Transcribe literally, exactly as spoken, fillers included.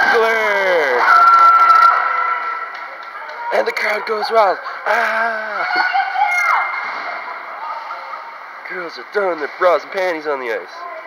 Wiggler! And the crowd goes wild. Ah! Girls are throwing their bras and panties on the ice.